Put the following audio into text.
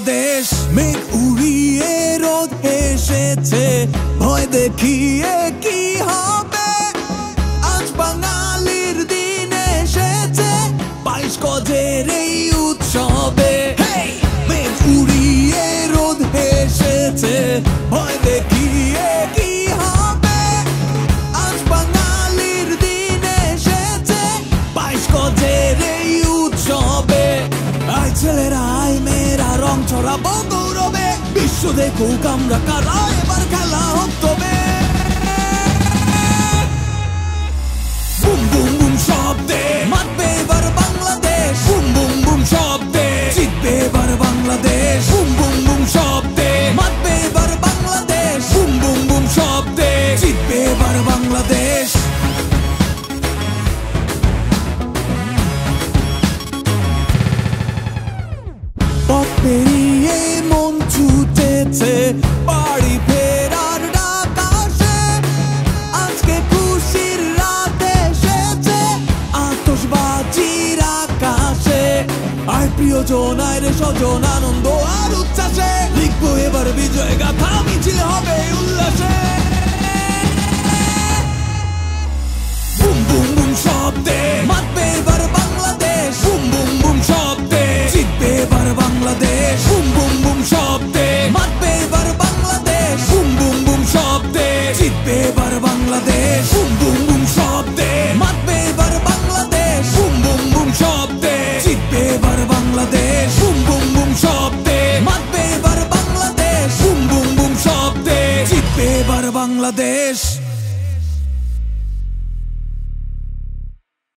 বাংলাদেশ মেঘ উড়িয়ে রোদ এসেছে ভয় দেখিয়ে কি হবে আজ বাঙালির দিন এসেছে 22 গজের এই উৎসবে মেঘ উড়িয়ে রোদ এসেছে ভয় দেখিয়ে কি হবে আজ বাঙালির দিন এসেছে 22 গজের এই উৎসবে আয় ছেলেরা ছড়াবো গৌরবে বিশ্ব দেখুক আমরা কারা এবার খেলা হোক তবে বুম বুম বুম শব্দে মাতবে এবার বাংলাদেশ বুম বুম বুম শব্দে জিতবে এবার বাংলাদেশ বুম বুম বুম শব্দে মাতবে এবার বাংলাদেশ বুম বুম বুম শব্দে জিতবে এবার বাংলাদেশ বাড়ি ফেরার ডাক আসে আজকে খুশির রাত এসেছে আতশবাজির আকাশে আর প্রিয়জন আর স্বজন আনন্দ আর উচ্ছ্বাসে লিখবো এবার বিজয় গাথা মিছিল হবে উল্লাসে বুম বুম বুম শব্দে মাতবে এবার বাংলাদেশ বুম বুম বুম শব্দে জিতবে এবার বাংলাদেশ বুম বুম বুম শব্দে Bangladesh